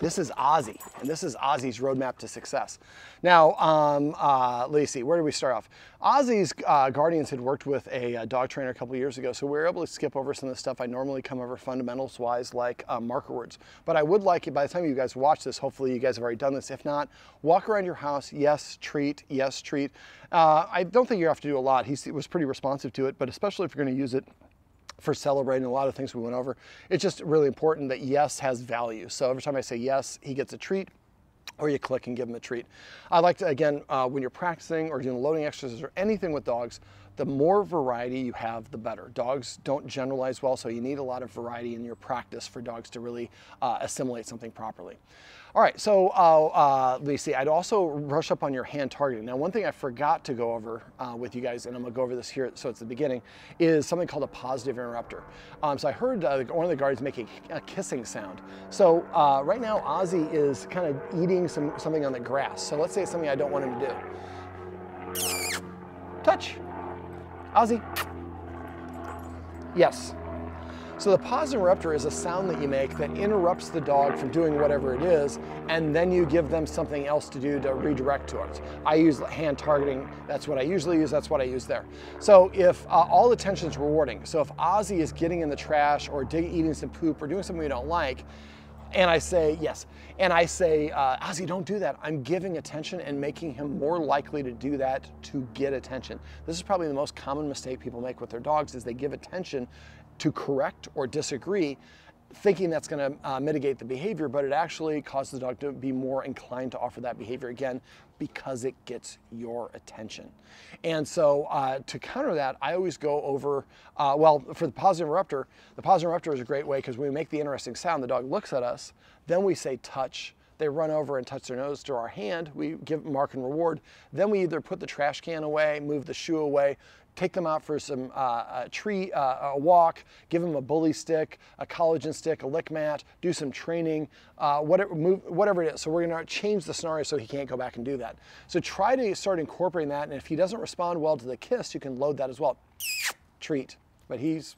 This is Ozzie, and this is Ozzie's roadmap to success. Now, let's see, where do we start off? Ozzie's guardians had worked with a dog trainer a couple years ago, so we were able to skip over some of the stuff I normally come over fundamentals-wise, like marker words. But I would like, by the time you guys watch this, hopefully you guys have already done this. If not, walk around your house, yes, treat, yes, treat. I don't think you have to do a lot. He was pretty responsive to it, but especially if you're going to use it for celebrating a lot of things we went over. It's just really important that yes has value. So every time I say yes, he gets a treat, or you click and give him a treat. I like to, again, when you're practicing or doing loading exercises or anything with dogs, the more variety you have, the better. Dogs don't generalize well, so you need a lot of variety in your practice for dogs to really assimilate something properly. All right, so let's see, I'd also brush up on your hand targeting. Now, one thing I forgot to go over with you guys, and I'm gonna go over this here, so it's the beginning, is something called a positive interrupter. So I heard one of the guardians making a kissing sound. So right now, Ozzie is kind of eating something on the grass. So let's say it's something I don't want him to do. Touch. Ozzie. Yes. So the positive interrupter is a sound that you make that interrupts the dog from doing whatever it is, and then you give them something else to do to redirect to it. I use hand targeting. That's what I usually use. That's what I use there. So if all attention is rewarding, so if Ozzie is getting in the trash or eating some poop or doing something we don't like, and I say yes, and I say, Ozzie, don't do that. I'm giving attention and making him more likely to do that to get attention. This is probably the most common mistake people make with their dogs is they give attention to correct or disagree, thinking that's gonna mitigate the behavior, but it actually causes the dog to be more inclined to offer that behavior again because it gets your attention. And so to counter that, I always go over, for the positive interrupter is a great way because when we make the interesting sound, the dog looks at us, then we say touch, they run over and touch their nose to our hand, we give mark and reward, then we either put the trash can away, move the shoe away, take them out for some a walk, give them a bully stick, a collagen stick, a lick mat, do some training, whatever it is. So we're gonna change the scenario so he can't go back and do that. So try to start incorporating that, and if he doesn't respond well to the kiss, you can load that as well. Treat, but he's,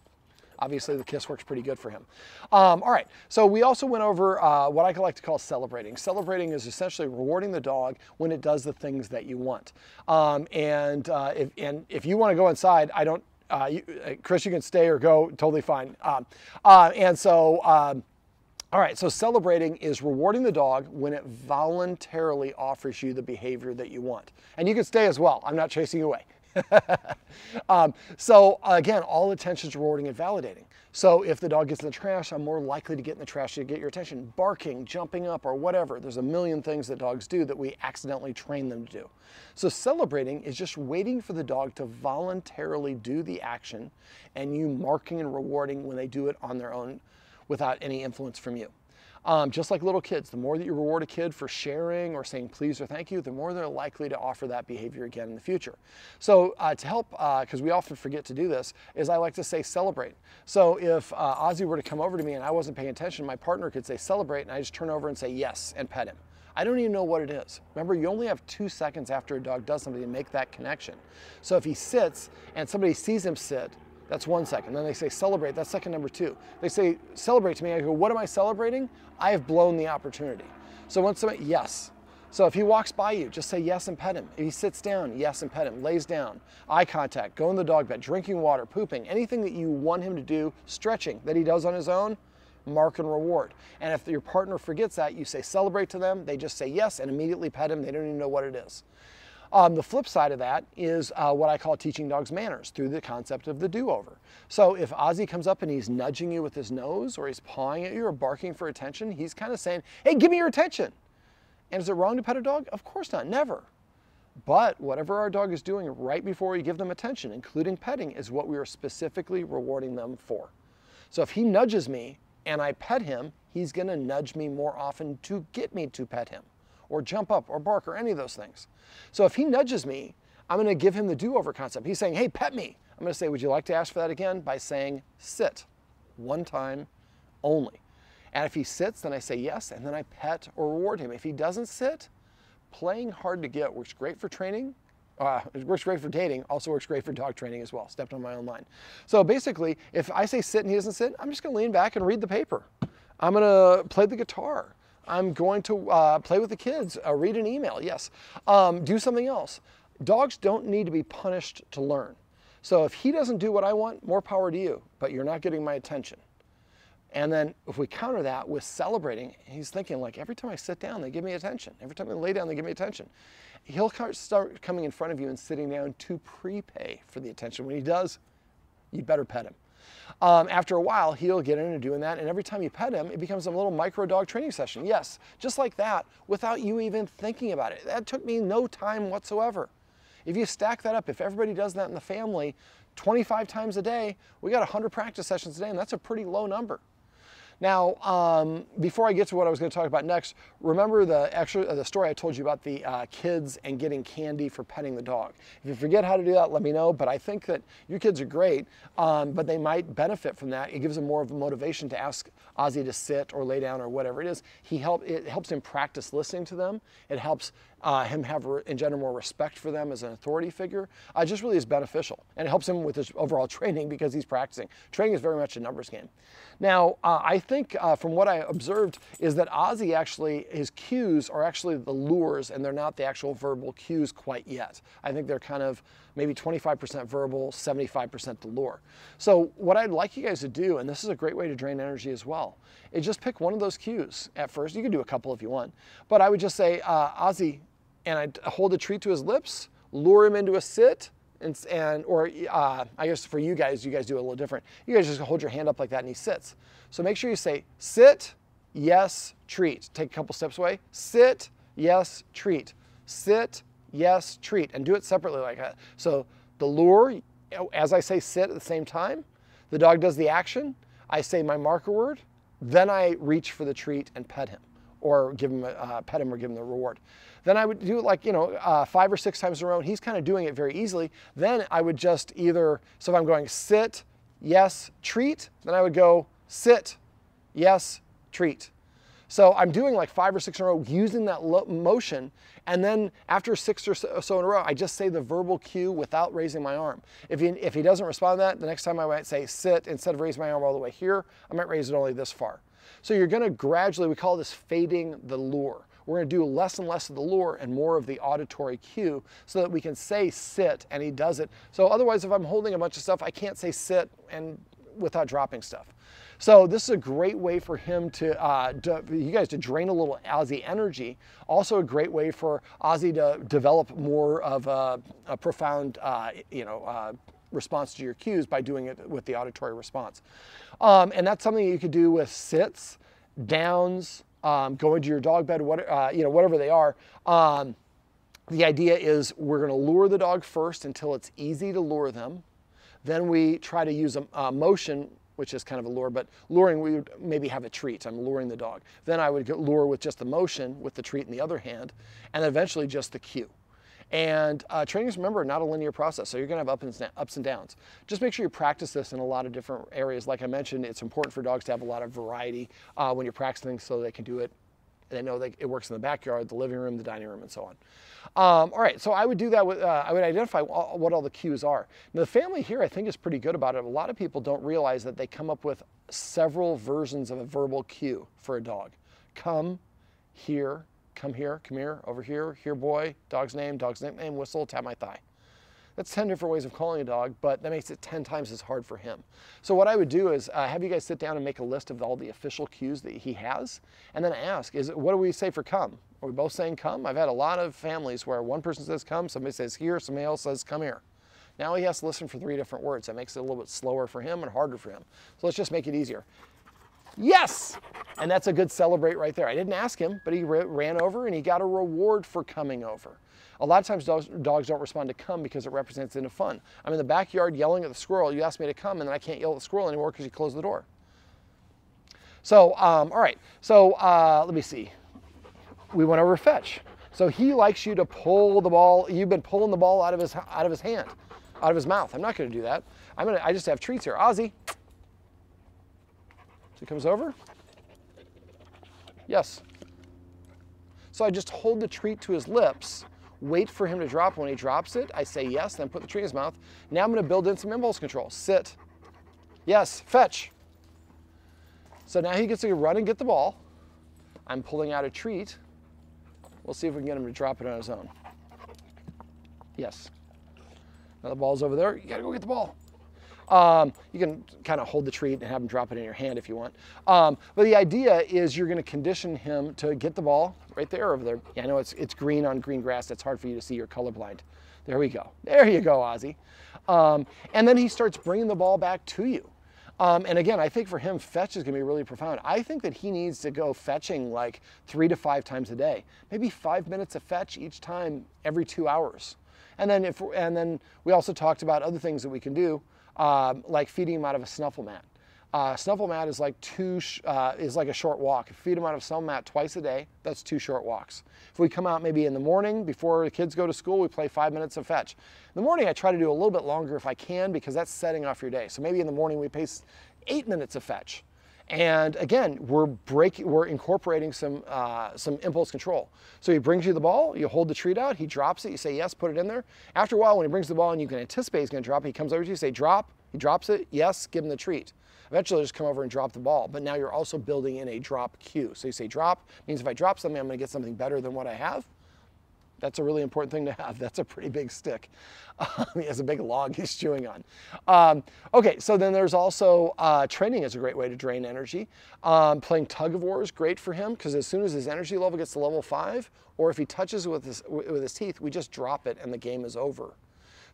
obviously the kiss works pretty good for him. All right, so we also went over what I like to call celebrating. Celebrating is essentially rewarding the dog when it does the things that you want. And if you want to go inside, I don't, Chris, you can stay or go, totally fine. All right, so celebrating is rewarding the dog when it voluntarily offers you the behavior that you want. And you can stay as well, I'm not chasing you away. So again, all attention is rewarding and validating. So if the dog gets in the trash, I'm more likely to get in the trash to get your attention. Barking, jumping up, or whatever. There's a million things that dogs do that we accidentally train them to do. So celebrating is just waiting for the dog to voluntarily do the action and you marking and rewarding when they do it on their own without any influence from you. Just like little kids, the more that you reward a kid for sharing or saying please or thank you, the more they're likely to offer that behavior again in the future. So to help, because we often forget to do this, is I like to say celebrate. So if Ozzie were to come over to me and I wasn't paying attention, my partner could say celebrate and I just turn over and say yes and pet him. I don't even know what it is. Remember, you only have 2 seconds after a dog does something to make that connection. So if he sits and somebody sees him sit, that's 1 second. Then they say celebrate, that's second number two. They say celebrate to me, I go, what am I celebrating? I have blown the opportunity. So once somebody, yes. So if he walks by you, just say yes and pet him. If he sits down, yes and pet him. Lays down, eye contact, go in the dog bed, drinking water, pooping, anything that you want him to do, stretching that he does on his own, mark and reward. And if your partner forgets that, you say celebrate to them, they just say yes and immediately pet him, they don't even know what it is. The flip side of that is what I call teaching dogs manners through the concept of the do-over. So if Ozzie comes up and he's nudging you with his nose or he's pawing at you or barking for attention, he's kind of saying, hey, give me your attention. And is it wrong to pet a dog? Of course not, never. But whatever our dog is doing right before we give them attention, including petting, is what we are specifically rewarding them for. So if he nudges me and I pet him, he's going to nudge me more often to get me to pet him, or jump up, or bark, or any of those things. So if he nudges me, I'm gonna give him the do-over concept. He's saying, hey, pet me. I'm gonna say, would you like to ask for that again? By saying, sit, one time only. And if he sits, then I say yes, and then I pet or reward him. If he doesn't sit, playing hard to get works great for training, it works great for dating, also works great for dog training as well, stepped on my own line. So basically, if I say sit and he doesn't sit, I'm just gonna lean back and read the paper. I'm gonna play the guitar. I'm going to play with the kids, read an email, yes. Do something else. Dogs don't need to be punished to learn. So if he doesn't do what I want, more power to you, but you're not getting my attention. And then if we counter that with celebrating, he's thinking like, every time I sit down, they give me attention. Every time I lay down, they give me attention. He'll start coming in front of you and sitting down to prepay for the attention. When he does, you better pet him. After a while, he'll get into doing that, and every time you pet him, it becomes a little micro dog training session. Yes, just like that, without you even thinking about it. That took me no time whatsoever. If you stack that up, if everybody does that in the family 25 times a day, we got 100 practice sessions a day, and that's a pretty low number. Now, before I get to what I was going to talk about next, remember the story I told you about the kids and getting candy for petting the dog. If you forget how to do that, let me know, but I think that your kids are great, but they might benefit from that. It gives them more of a motivation to ask Ozzie to sit or lay down or whatever it is. It helps him practice listening to them. It helps him engender more respect for them as an authority figure. It just really is beneficial, and it helps him with his overall training because he's practicing. Training is very much a numbers game. Now, I think from what I observed is that Ozzie actually, his cues are actually the lures, and they're not the actual verbal cues quite yet. I think they're kind of maybe 25% verbal, 75% the lure. So what I'd like you guys to do, and this is a great way to drain energy as well, is just pick one of those cues at first. You can do a couple if you want, but I would just say, Ozzie, and I'd hold a treat to his lips, lure him into a sit, or I guess for you guys do it a little different. You guys just hold your hand up like that and he sits. So make sure you say, sit, yes, treat. Take a couple steps away, sit, yes, treat. Sit, yes, treat. And do it separately like that. So the lure, as I say sit at the same time, the dog does the action, I say my marker word, then I reach for the treat and pet him, or give him pet him or give him the reward. Then I would do it like, you know, 5 or 6 times in a row. He's kind of doing it very easily. Then I would just either, so if I'm going sit, yes, treat, then I would go sit, yes, treat. So I'm doing like 5 or 6 in a row using that motion, and then after 6 or so in a row, I just say the verbal cue without raising my arm. If he doesn't respond to that, the next time I might say sit, instead of raise my arm all the way here, I might raise it only this far. So you're going to gradually, we call this fading the lure. We're going to do less and less of the lure and more of the auditory cue so that we can say sit and he does it. So otherwise, if I'm holding a bunch of stuff, I can't say sit and without dropping stuff. So this is a great way for him to, you guys to drain a little Ozzie energy. Also a great way for Ozzie to develop more of a profound, response to your cues by doing it with the auditory response. And that's something you could do with sits, downs, going to your dog bed, whatever they are. The idea is we're going to lure the dog first until it's easy to lure them. Then we try to use a motion, which is kind of a lure, but luring, we would maybe have a treat. I'm luring the dog. Then I would lure with just the motion, with the treat in the other hand, and eventually just the cue. And training is, remember, not a linear process, so you're going to have ups and downs. Just make sure you practice this in a lot of different areas. Like I mentioned, it's important for dogs to have a lot of variety when you're practicing so they can do it. They know that it works in the backyard, the living room, the dining room, and so on. All right, so I would do that with, I would identify what all the cues are. Now, the family here, I think, is pretty good about it. A lot of people don't realize that they come up with several versions of a verbal cue for a dog. Come, here, come here, come here, over here, here boy, dog's name, whistle, tap my thigh. That's 10 different ways of calling a dog, but that makes it 10 times as hard for him. So what I would do is have you guys sit down and make a list of all the official cues that he has, and then ask, what do we say for come? Are we both saying come? I've had a lot of families where one person says come, somebody says here, somebody else says come here. Now he has to listen for 3 different words. That makes it a little bit slower for him and harder for him. So let's just make it easier. Yes! And that's a good celebrate right there. I didn't ask him, but he ran over and he got a reward for coming over. A lot of times dogs don't respond to come because it represents into fun. I'm in the backyard yelling at the squirrel, you asked me to come, and then I can't yell at the squirrel anymore because you closed the door. So, all right, so let me see. We went over fetch. So he likes you to pull the ball. You've been pulling the ball out of his hand, out of his mouth. I'm not gonna do that. I just have treats here. Ozzie. So he comes over. Yes. So I just hold the treat to his lips, wait for him to drop. When he drops it, I say yes, then put the treat in his mouth. Now I'm going to build in some impulse control. Sit. Yes. Fetch. So now he gets to run and get the ball. I'm pulling out a treat. We'll see if we can get him to drop it on his own. Yes. Now the ball's over there. You gotta go get the ball. You can kind of hold the treat and have him drop it in your hand if you want. But the idea is you're going to condition him to get the ball right there over there. Yeah, I know it's green on green grass. That's hard for you to see. You're colorblind. There we go. There you go, Ozzie. And then he starts bringing the ball back to you. And again, I think for him, fetch is going to be really profound. I think that he needs to go fetching like 3 to 5 times a day, maybe 5 minutes of fetch each time every 2 hours. And then we also talked about other things that we can do. Like feeding him out of a snuffle mat. Snuffle mat is like a short walk. If you feed him out of a snuffle mat twice a day, that's 2 short walks. If we come out maybe in the morning before the kids go to school, we play 5 minutes of fetch. In the morning, I try to do a little bit longer if I can because that's setting off your day. So maybe in the morning we pace 8 minutes of fetch. And again, we're incorporating some impulse control. So he brings you the ball, you hold the treat out, he drops it, you say yes, put it in there. After a while, when he brings the ball and you can anticipate he's going to drop it, he comes over to you, say drop, he drops it, yes, give him the treat. Eventually, he'll just come over and drop the ball, but now you're also building in a drop cue. So you say drop, means if I drop something, I'm going to get something better than what I have. That's a really important thing to have. That's a pretty big stick. He has a big log he's chewing on. Okay, so then there's also training is a great way to drain energy. Playing tug of war is great for him because as soon as his energy level gets to level 5, or if he touches with his teeth, we just drop it and the game is over.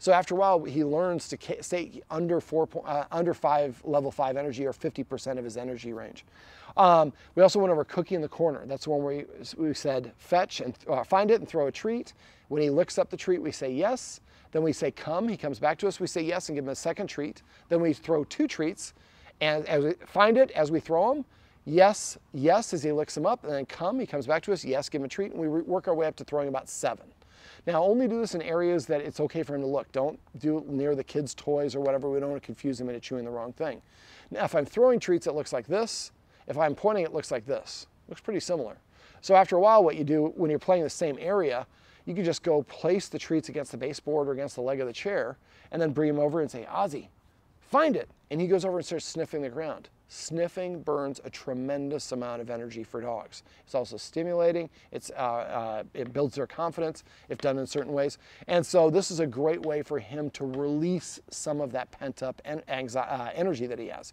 So after a while, he learns to stay under level 5 energy or 50% of his energy range. We also went over cookie in the corner. That's the one where we said fetch and find it and throw a treat. When he licks up the treat, we say yes. Then we say come. He comes back to us. We say yes and give him a second treat. Then we throw 2 treats, and as we find it as we throw them. Yes, yes, as he licks them up, and then come. He comes back to us. Yes, give him a treat, and we work our way up to throwing about 7. Now, only do this in areas that it's okay for him to look. Don't do it near the kids' toys or whatever. We don't want to confuse him into chewing the wrong thing. Now, if I'm throwing treats, it looks like this. If I'm pointing, it looks like this. Looks pretty similar. So after a while, what you do when you're playing the same area, you can just go place the treats against the baseboard or against the leg of the chair, and then bring him over and say, Ozzie, find it. And he goes over and starts sniffing the ground. Sniffing burns a tremendous amount of energy for dogs. It's also stimulating. It builds their confidence if done in certain ways. And so this is a great way for him to release some of that pent-up energy that he has.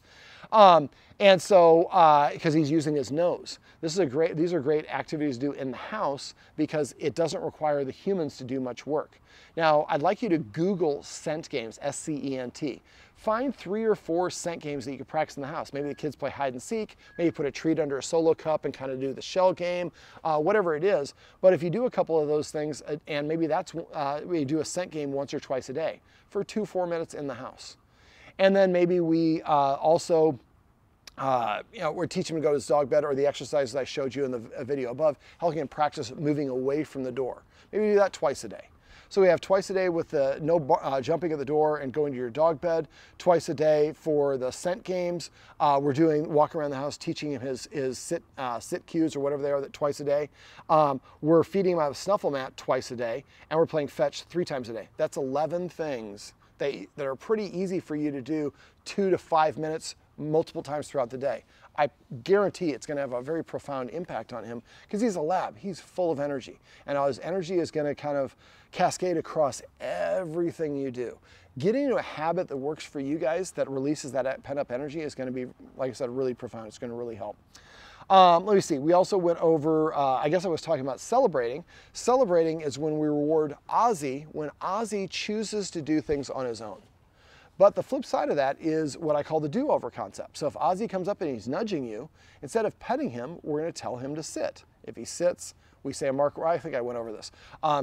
And so because he's using his nose, these are great activities to do in the house because it doesn't require the humans to do much work. Now I'd like you to Google scent games, S-C-E-N-T. Find 3 or 4 scent games that you can practice in the house. Maybe the kids play hide and seek, maybe put a treat under a solo cup and kind of do the shell game, whatever it is. But if you do a couple of those things, and maybe that's we do a scent game once or twice a day for 2-4 minutes in the house. And then maybe we also, we're teaching him to go to his dog bed or the exercises I showed you in the video above, how he can practice moving away from the door. Maybe we do that twice a day. So we have twice a day with the jumping at the door and going to your dog bed, twice a day for the scent games. We're doing walk around the house, teaching him his sit cues or whatever they are, that twice a day. We're feeding him out of a snuffle mat twice a day, and we're playing fetch 3 times a day. That's 11 things that are pretty easy for you to do 2 to 5 minutes multiple times throughout the day. I guarantee it's going to have a very profound impact on him because he's a lab. He's full of energy, and all his energy is going to kind of cascade across everything you do. Getting into a habit that works for you guys that releases that pent-up energy is going to be, like I said, really profound. It's going to really help. Let me see. We also went over, I guess I was talking about celebrating. Celebrating is when we reward Ozzie when Ozzie chooses to do things on his own. But the flip side of that is what I call the do-over concept. So if Ozzie comes up and he's nudging you, instead of petting him, we're going to tell him to sit. If he sits, we say a marker. I think I went over this.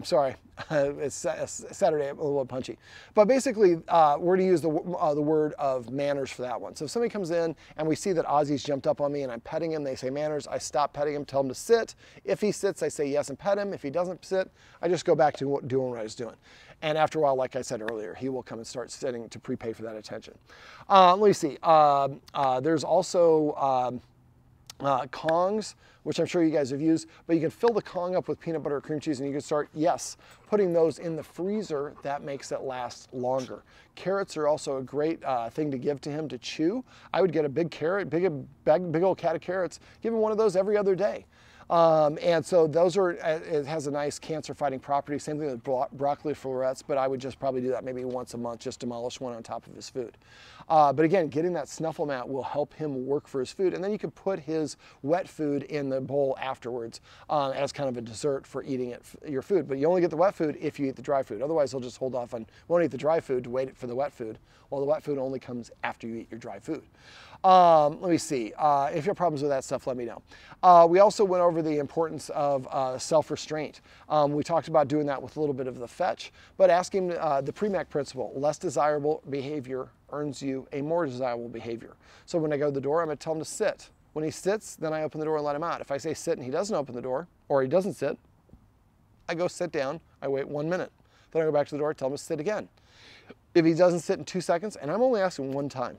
Sorry, it's Saturday, I'm a little punchy. But basically, we're going to use the word of manners for that one. So if somebody comes in and we see that Ozzie's jumped up on me and I'm petting him, they say manners. I stop petting him, tell him to sit. If he sits, I say yes and pet him. If he doesn't sit, I just go back to doing what I was doing. And after a while, like I said earlier, he will come and start sitting to prepay for that attention. Let me see. There's also Kongs, which I'm sure you guys have used, but you can fill the Kong up with peanut butter or cream cheese and you can start, yes, putting those in the freezer. That makes it last longer. Carrots are also a great thing to give to him to chew. I would get a big carrot, big old cat of carrots, give him one of those every other day. And so those are, it has a nice cancer fighting property. Same thing with broccoli florets, but I would just probably do that maybe once a month, just demolish one on top of his food. But again, getting that snuffle mat will help him work for his food. And then you can put his wet food in the bowl afterwards as kind of a dessert for eating it, your food. But you only get the wet food if you eat the dry food. Otherwise, he'll just hold off on, won't eat the dry food to wait for the wet food. Well, the wet food only comes after you eat your dry food. Let me see. If you have problems with that stuff, let me know. We also went over the importance of self-restraint. We talked about doing that with a little bit of the fetch, but asking the Premack principle, less desirable behavior earns you a more desirable behavior. So when I go to the door, I'm going to tell him to sit. When he sits, then I open the door and let him out. If I say sit and he doesn't open the door, or he doesn't sit, I go sit down, I wait 1 minute. Then I go back to the door, tell him to sit again. If he doesn't sit in 2 seconds, and I'm only asking one time,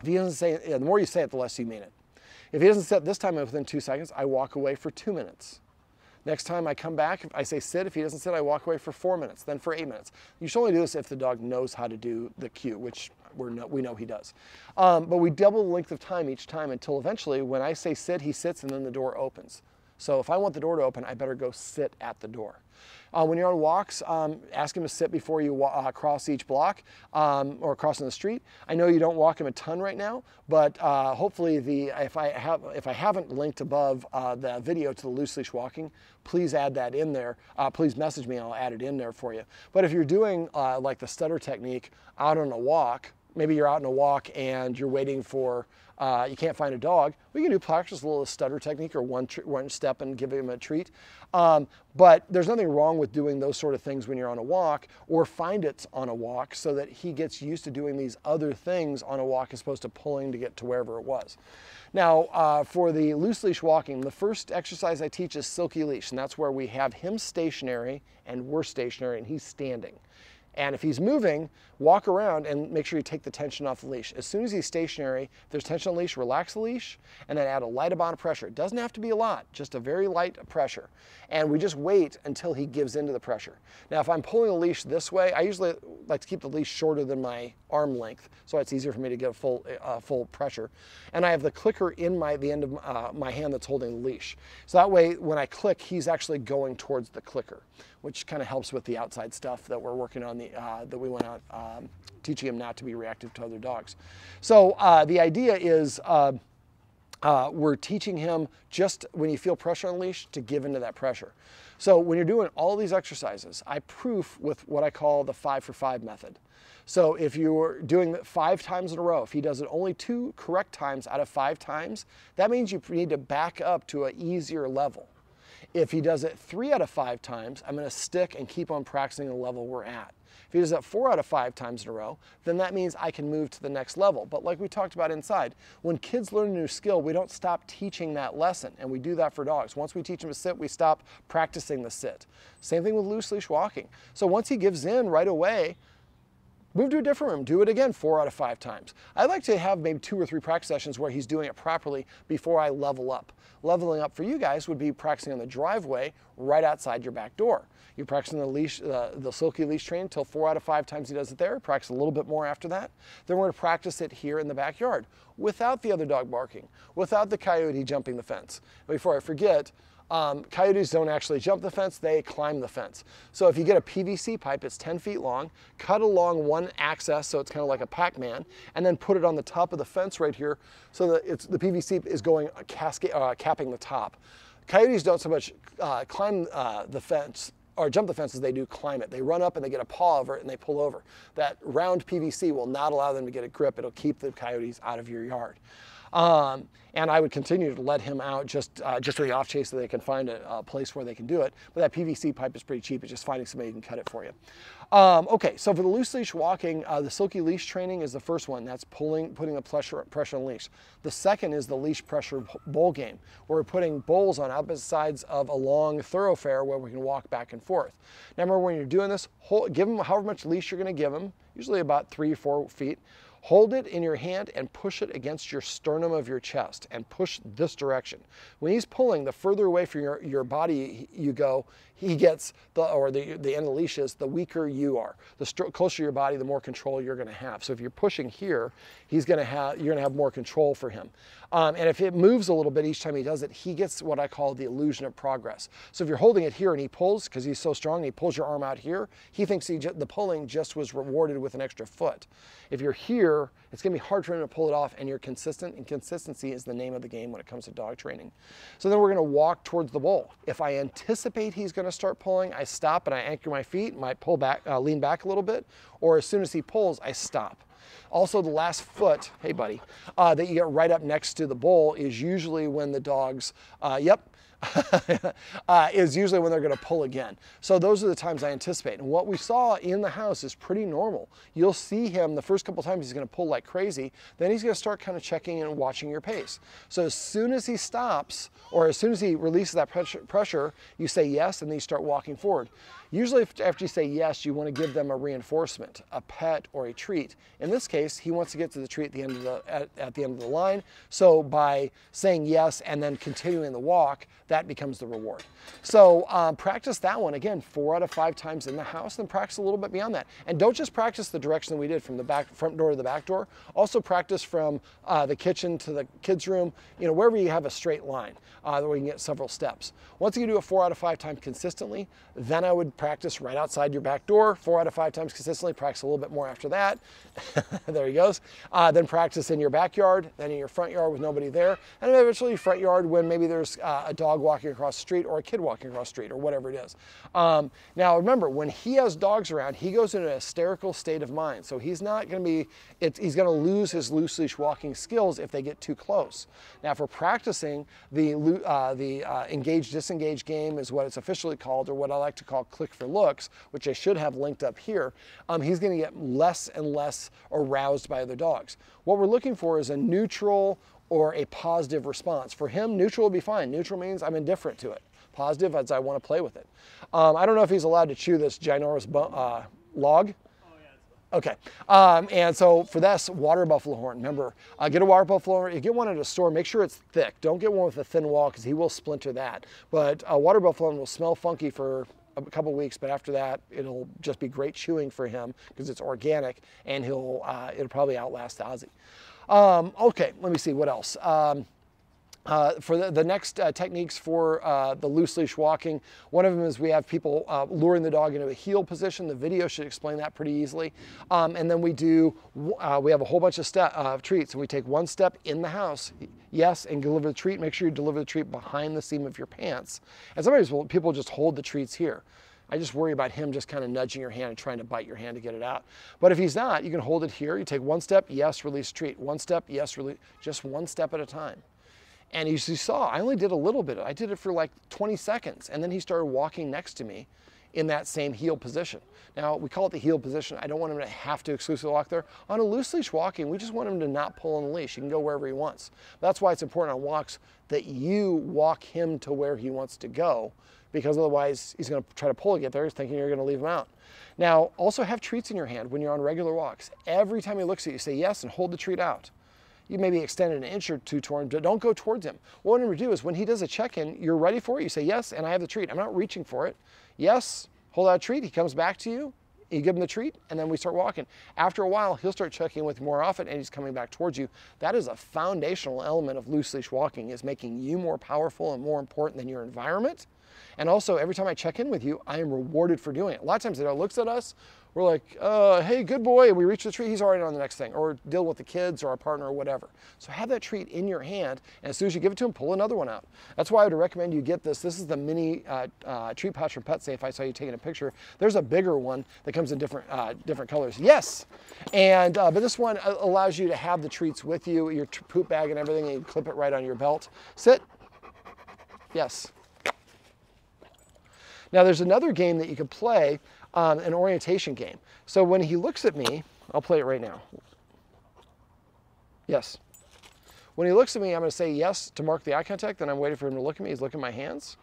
if he doesn't say it, the more you say it, the less you mean it. If he doesn't sit this time within 2 seconds, I walk away for 2 minutes. Next time I come back, I say sit. If he doesn't sit, I walk away for 4 minutes, then for 8 minutes. You should only do this if the dog knows how to do the cue, which we know he does. But we double the length of time each time until eventually when I say sit, he sits and then the door opens. So if I want the door to open, I better go sit at the door. When you're on walks, ask him to sit before you cross each block or crossing the street. I know you don't walk him a ton right now, but hopefully if I haven't linked above the video to the loose leash walking, please add that in there. Please message me and I'll add it in there for you. But if you're doing like the stutter technique out on a walk, maybe you're out on a walk and you're waiting for, you can't find a dog, we can do practice a little stutter technique or one step and give him a treat. But there's nothing wrong with doing those sort of things when you're on a walk or find it's on a walk so that he gets used to doing these other things on a walk as opposed to pulling to get to wherever it was. Now, for the loose leash walking, the first exercise I teach is silky leash, and that's where we have him stationary and we're stationary and he's standing. And if he's moving, walk around and make sure you take the tension off the leash. As soon as he's stationary, if there's tension on the leash, relax the leash and then add a light amount of pressure. It doesn't have to be a lot, just a very light pressure. And we just wait until he gives into the pressure. Now, if I'm pulling a leash this way, I usually like to keep the leash shorter than my arm length, so it's easier for me to get a full pressure. And I have the clicker in the end of my hand that's holding the leash. So that way, when I click, he's actually going towards the clicker, which kind of helps with the outside stuff that we're working on, that we went out teaching him not to be reactive to other dogs. So the idea is we're teaching him just when you feel pressure on the leash to give into that pressure. So when you're doing all these exercises, I proof with what I call the 5 for 5 method. So if you're doing it 5 times in a row, if he does it only 2 correct times out of 5 times, that means you need to back up to an easier level. If he does it 3 out of 5 times, I'm going to stick and keep on practicing the level we're at. If he does that 4 out of 5 times in a row, then that means I can move to the next level. But like we talked about inside, when kids learn a new skill, we don't stop teaching that lesson, and we do that for dogs. Once we teach him to sit, we stop practicing the sit. Same thing with loose leash walking. So once he gives in right away, move to a different room, do it again 4 out of 5 times. I like to have maybe 2 or 3 practice sessions where he's doing it properly before I level up. Leveling up for you guys would be practicing on the driveway right outside your back door. You're practicing the silky leash train until 4 out of 5 times he does it there, practice a little bit more after that. Then we're gonna practice it here in the backyard without the other dog barking, without the coyote jumping the fence. Before I forget, coyotes don't actually jump the fence, they climb the fence. So if you get a PVC pipe, it's 10 feet long, cut along one axis so it's kind of like a Pac-Man, and then put it on the top of the fence right here so that the PVC is going capping the top. Coyotes don't so much climb the fence or jump the fence as they do climb it. They run up and they get a paw over it and they pull over. That round PVC will not allow them to get a grip, it'll keep the coyotes out of your yard. And I would continue to let him out just for the off chase so they can find a place where they can do it. But that PVC pipe is pretty cheap. It's just finding somebody who can cut it for you. Okay, so for the loose leash walking, the silky leash training is the first one. That's putting the pressure on the leash. The second is the leash pressure bowl game, where we're putting bowls on opposite sides of a long thoroughfare where we can walk back and forth. Now remember, when you're doing this, give him however much leash you're going to give him, usually about 3 or 4 feet. Hold it in your hand and push it against your sternum of your chest and push this direction. When he's pulling, the further away from your body you go, he gets, the end of the leash is, the weaker you are. The closer your body, the more control you're gonna have. So if you're pushing here, you're gonna have more control for him. And if it moves a little bit each time he does it, he gets what I call the illusion of progress. So if you're holding it here and he pulls, because he's so strong, and he pulls your arm out here, he thinks the pulling just was rewarded with an extra foot. If you're here, it's gonna be hard for him to pull it off, and you're consistent, and consistency is the name of the game when it comes to dog training. So then we're gonna walk towards the bowl. If I anticipate he's gonna start pulling, I stop and I anchor my feet, might pull back, lean back a little bit, or as soon as he pulls, I stop. Also, the last foot, hey buddy, that you get right up next to the bowl is usually when the dogs, is usually when they're going to pull again. So those are the times I anticipate. And what we saw in the house is pretty normal. You'll see him the first couple times he's going to pull like crazy. Then he's going to start kind of checking and watching your pace. So as soon as he stops, or as soon as he releases that pressure, you say yes, and then you start walking forward. Usually after you say yes, you want to give them a reinforcement, a pet or a treat. In this case, he wants to get to the treat at the end of the, at the end of the line. So by saying yes and then continuing the walk, that becomes the reward. So practice that one again 4 out of 5 times in the house, then practice a little bit beyond that. And don't just practice the direction that we did from the front door to the back door. Also practice from the kitchen to the kids' room, you know, wherever you have a straight line that we can get several steps. Once you do a 4 out of 5 times consistently, then I would practice right outside your back door 4 out of 5 times consistently. Practice a little bit more after that. There he goes. Then practice in your backyard, then in your front yard with nobody there, and eventually your front yard when maybe there's a dog walking across the street or a kid walking across the street or whatever it is. Now remember, when he has dogs around, he goes into a hysterical state of mind. So he's not going to be, he's going to lose his loose leash walking skills if they get too close. Now if we're practicing the engage-disengage game is what it's officially called, or what I like to call click for looks, which I should have linked up here, he's going to get less and less aroused by other dogs. What we're looking for is a neutral or a positive response. For him, neutral will be fine. Neutral means I'm indifferent to it. Positive as I want to play with it. I don't know if he's allowed to chew this ginormous log. Okay, and so for this, water buffalo horn, remember, get a water buffalo horn. You get one at a store, make sure it's thick. Don't get one with a thin wall because he will splinter that. But a water buffalo horn will smell funky for a couple weeks, but after that, it'll just be great chewing for him because it's organic, and it'll probably outlast the Ozzie. Okay, let me see what else. For the next techniques for the loose leash walking, one of them is we have people luring the dog into a heel position. The video should explain that pretty easily. And then we have a whole bunch of treats, and we take one step in the house, yes, and deliver the treat. Make sure you deliver the treat behind the seam of your pants. And sometimes people just hold the treats here. I just worry about him just kind of nudging your hand and trying to bite your hand to get it out. But if he's not, you can hold it here. You take one step, yes, release treat. One step, yes, release, just one step at a time. And as you saw, I only did a little bit. I did it for like 20 seconds. And then he started walking next to me in that same heel position. Now, we call it the heel position. I don't want him to have to exclusively walk there. On a loose leash walking, we just want him to not pull on the leash. He can go wherever he wants. That's why it's important on walks that you walk him to where he wants to go, because otherwise he's gonna try to pull and get there. He's thinking you're gonna leave him out. Now, also have treats in your hand when you're on regular walks. Every time he looks at you, say yes and hold the treat out. You maybe extend an inch or two toward him, but don't go towards him. What I'm gonna do is when he does a check-in, you're ready for it, you say yes, and I have the treat. I'm not reaching for it. Yes, hold out a treat, he comes back to you, you give him the treat, and then we start walking. After a while, he'll start checking with you more often, and he's coming back towards you. That is a foundational element of loose leash walking, is making you more powerful and more important than your environment. And also, every time I check in with you, I am rewarded for doing it. A lot of times the dog looks at us, we're like, hey, good boy, and we reach the treat, he's already on the next thing, or deal with the kids or our partner or whatever. So have that treat in your hand, and as soon as you give it to him, pull another one out. That's why I would recommend you get this. This is the mini treat pouch from PetSafe. I saw you taking a picture. There's a bigger one that comes in different colors. Yes, and but this one allows you to have the treats with you, your poop bag and everything, and you clip it right on your belt. Sit. Yes. Now there's another game that you can play, an orientation game. So when he looks at me, I'll play it right now. Yes. When he looks at me, I'm gonna say yes to mark the eye contact, then I'm waiting for him to look at me. He's looking at my hands.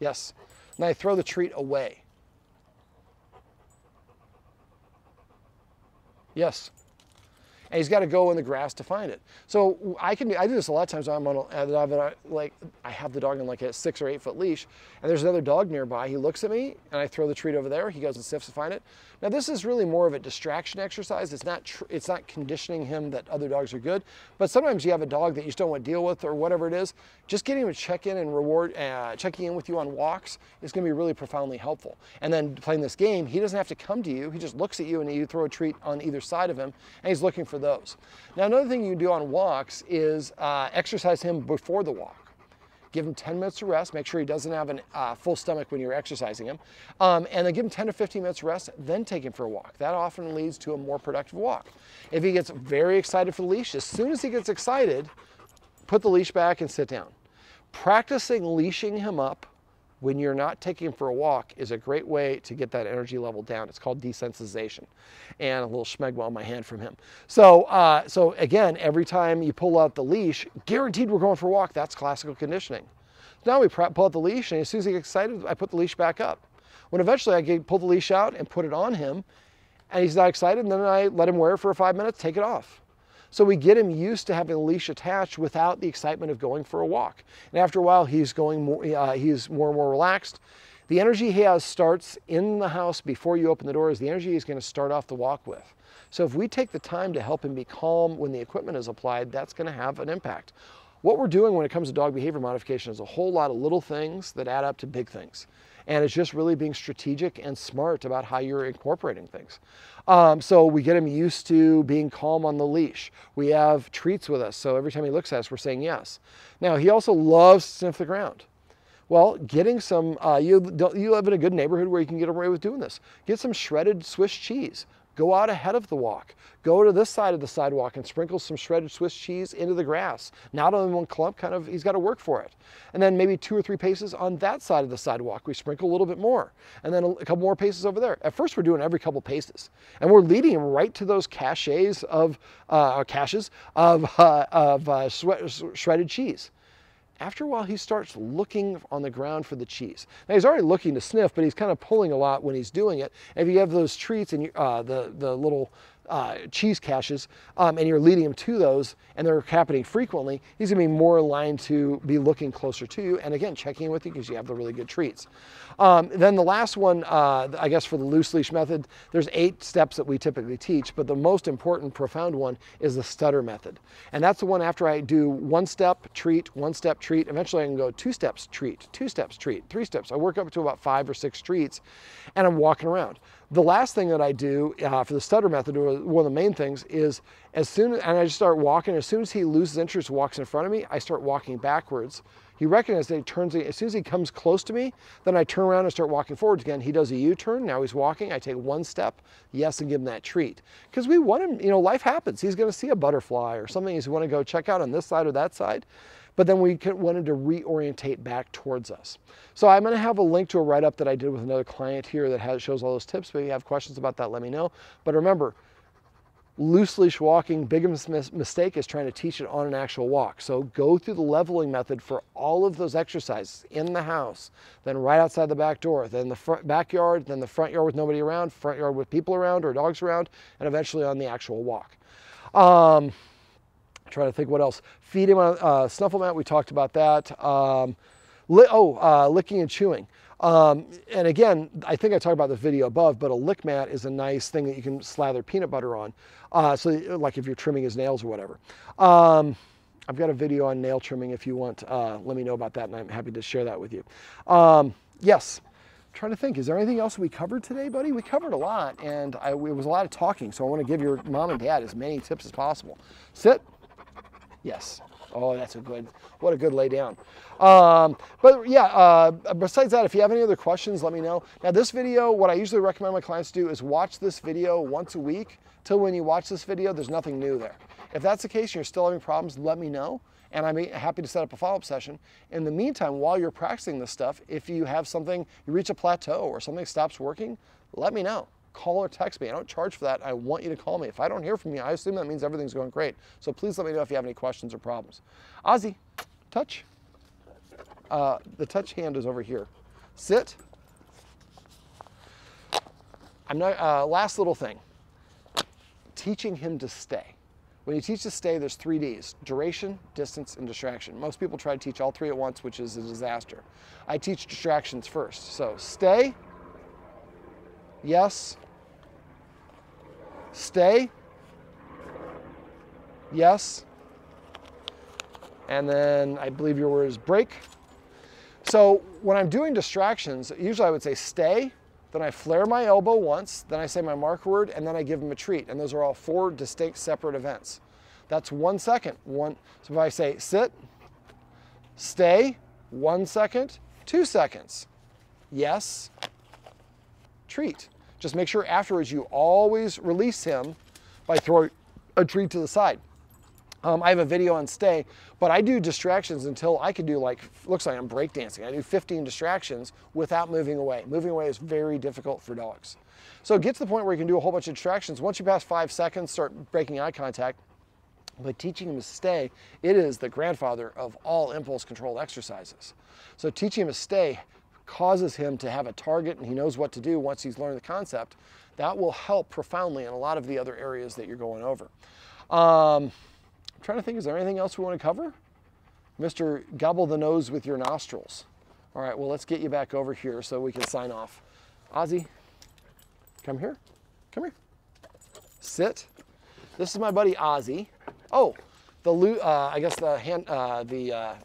Yes. And I throw the treat away. Yes. and he's got to go in the grass to find it. So I do this a lot of times. I'm on I have the dog in like a 6 or 8 foot leash, and there's another dog nearby. He looks at me, and I throw the treat over there. He goes and sniffs to find it. Now this is really more of a distraction exercise. It's not conditioning him that other dogs are good, but sometimes you have a dog that you just don't want to deal with or whatever it is. Just getting him to check in and checking in with you on walks is going to be really profoundly helpful. And then playing this game, he doesn't have to come to you. He just looks at you, and you throw a treat on either side of him, and he's looking for those. Now another thing you can do on walks is exercise him before the walk. Give him 10 minutes to rest. Make sure he doesn't have a full stomach when you're exercising him. And then give him 10 to 15 minutes rest, then take him for a walk. That often leads to a more productive walk. If he gets very excited for the leash, as soon as he gets excited, put the leash back and sit down. Practicing leashing him up when you're not taking him for a walk is a great way to get that energy level down. It's called desensitization. And a little schmegma on my hand from him. So again, every time you pull out the leash, guaranteed we're going for a walk. That's classical conditioning. Now we pull out the leash, and as soon as he gets excited, I put the leash back up. When eventually I pull the leash out and put it on him, and he's not excited, and then I let him wear it for 5 minutes, take it off. So we get him used to having a leash attached without the excitement of going for a walk. And after a while, he's more and more relaxed. The energy he has starts in the house before you open the doors. The energy he's going to start off the walk with. So if we take the time to help him be calm when the equipment is applied, that's going to have an impact. What we're doing when it comes to dog behavior modification is a whole lot of little things that add up to big things. And it's just really being strategic and smart about how you're incorporating things. So we get him used to being calm on the leash. We have treats with us, so every time he looks at us, we're saying yes. Now, he also loves to sniff the ground. Well, getting some, you live in a good neighborhood where you can get away with doing this. Get some shredded Swiss cheese. Go out ahead of the walk. Go to this side of the sidewalk and sprinkle some shredded Swiss cheese into the grass. Not only one clump, kind of, he's got to work for it. And then maybe 2 or 3 paces on that side of the sidewalk, we sprinkle a little bit more. And then a couple more paces over there. At first, we're doing every couple paces. And we're leading him right to those caches of shredded cheese. After a while, he starts looking on the ground for the cheese. Now, he's already looking to sniff, but he's kind of pulling a lot when he's doing it. And if you have those treats and the little cheese caches, and you're leading him to those, and they're happening frequently, he's going to be more aligned to be looking closer to you, and again, checking in with you because you have the really good treats. Then the last one, I guess for the loose leash method, there's 8 steps that we typically teach, but the most important, profound one is the stutter method. And that's the one after I do 1 step, treat, 1 step, treat. Eventually I can go 2 steps, treat, 2 steps, treat, 3 steps. I work up to about 5 or 6 treats, and I'm walking around. The last thing that I do for the stutter method, or one of the main things, is I just start walking. As soon as he loses interest, walks in front of me, I start walking backwards. He recognizes that he turns, as soon as he comes close to me, then I turn around and start walking forwards again. He does a U-turn, now he's walking, I take 1 step, yes, and give him that treat. Because we want him, you know, life happens. He's gonna see a butterfly or something he's gonna go check out on this side or that side. But then we wanted to reorientate back towards us. So I'm gonna have a link to a write-up that I did with another client here that shows all those tips. But if you have questions about that, let me know. But remember, loose leash walking, biggest mistake is trying to teach it on an actual walk. So go through the leveling method for all of those exercises in the house, then right outside the back door, then the backyard, then the front yard with nobody around, front yard with people around or dogs around, and eventually on the actual walk. Trying to think what else. Feed him on a snuffle mat, we talked about that. Licking and chewing. And again, I think I talked about the video above, but a lick mat is a nice thing that you can slather peanut butter on. So like if you're trimming his nails or whatever. I've got a video on nail trimming if you want. Let me know about that, and I'm happy to share that with you. Yes. Trying to think, is there anything else we covered today, buddy? We covered a lot, and it was a lot of talking, so I want to give your mom and dad as many tips as possible. Sit. Yes. Oh, that's what a good lay down. But yeah, besides that, if you have any other questions, let me know. Now this video, what I usually recommend my clients do is watch this video once a week. Till when you watch this video, there's nothing new there. If that's the case and you're still having problems, let me know. And I'm happy to set up a follow-up session. In the meantime, while you're practicing this stuff, if you have something, you reach a plateau or something stops working, let me know. Call or text me. I don't charge for that. I want you to call me. If I don't hear from you, I assume that means everything's going great. So please let me know if you have any questions or problems. Ozzie, touch. The touch hand is over here. Sit. Last little thing. Teaching him to stay. When you teach to stay, there's 3 Ds: duration, distance, and distraction. Most people try to teach all three at once, which is a disaster. I teach distractions first. So stay, yes, stay, yes, and then I believe your word is break. So when I'm doing distractions, usually I would say stay, then I flare my elbow once, then I say my marker word, and then I give them a treat. And those are all 4 distinct separate events. That's 1 second. So if I say sit, stay, 1 second, 2 seconds, yes, treat. Just make sure afterwards you always release him by throwing a treat to the side. I have a video on stay, but I do distractions until I can do, like, looks like I'm breakdancing. I do 15 distractions without moving away. Moving away is very difficult for dogs. So get to the point where you can do a whole bunch of distractions. Once you pass 5 seconds, start breaking eye contact. But teaching him to stay, it is the grandfather of all impulse control exercises. So teaching him to stay causes him to have a target, and he knows what to do once he's learned the concept. That will help profoundly in a lot of the other areas that you're going over. Trying to think, is there anything else we want to cover? Mr. Gobble the Nose with your nostrils. All right, well, let's get you back over here so we can sign off. Ozzie, come here. Come here. Sit. This is my buddy Ozzie. Oh, I guess the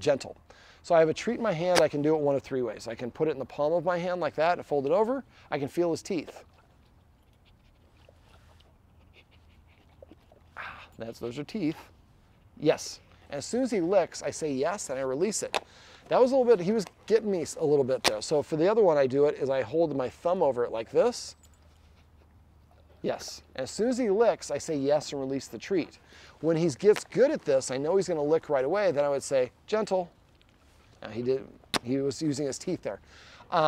gentle. So I have a treat in my hand. I can do it one of 3 ways. I can put it in the palm of my hand like that and fold it over. I can feel his teeth. Those are teeth. Yes. And as soon as he licks, I say yes, and I release it. That was a little bit, he was getting me a little bit there. So for the other one I do it is I hold my thumb over it like this. Yes. And as soon as he licks, I say yes and release the treat. When he gets good at this, I know he's going to lick right away, then I would say gentle. Now he was using his teeth there.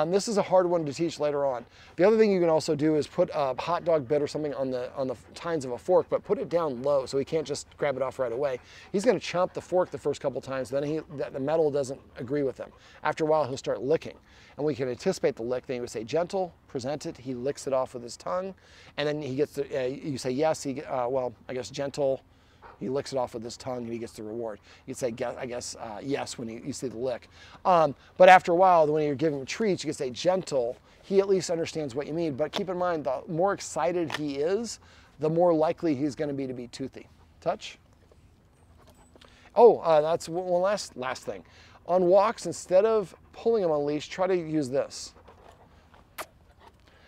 This is a hard one to teach later on. The other thing you can also do is put a hot dog bit or something on the tines of a fork, but put it down low so he can't just grab it off right away. He's going to chomp the fork the first couple times, then the metal doesn't agree with him. After a while, he'll start licking. And we can anticipate the lick, then he would say gentle, present it, he licks it off with his tongue, and then he gets the, you say yes, gentle, he licks it off with his tongue and he gets the reward. You'd say, yes, when you see the lick. But after a while, when you're giving him treats, you can say gentle. He at least understands what you mean. But keep in mind, the more excited he is, the more likely he's going to be toothy. Touch. Oh, that's one last thing. On walks, instead of pulling him on a leash, try to use this.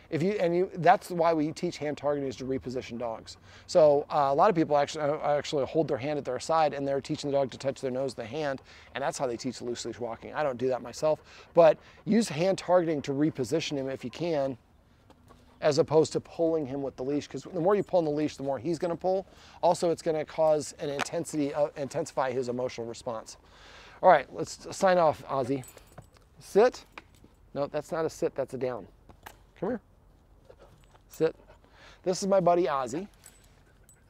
That's why we teach hand targeting, is to reposition dogs. So a lot of people actually hold their hand at their side and they're teaching the dog to touch their nose with the hand, and that's how they teach loose leash walking. I don't do that myself, but use hand targeting to reposition him if you can, as opposed to pulling him with the leash, because the more you pull on the leash, the more he's going to pull. Also, it's going to cause an intensify his emotional response. All right, let's sign off, Ozzie. Sit. No, that's not a sit, that's a down. Come here. Sit. This is my buddy Ozzie,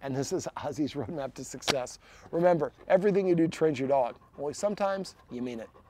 and this is Ozzie's roadmap to success. Remember, everything you do trains your dog. Only sometimes you mean it.